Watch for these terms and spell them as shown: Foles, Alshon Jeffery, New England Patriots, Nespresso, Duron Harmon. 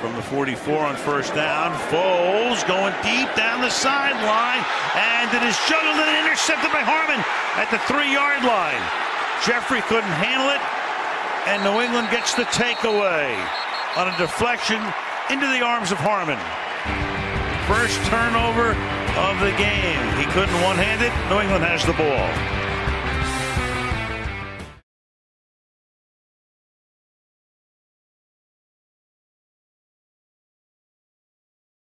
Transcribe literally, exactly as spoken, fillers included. From the forty-four on first down, Foles going deep down the sideline, and it is juggled and intercepted by Harmon at the three-yard line. Jeffery couldn't handle it, and New England gets the takeaway on a deflection into the arms of Harmon. First turnover of the game. He couldn't one-hand it. New England has the ball.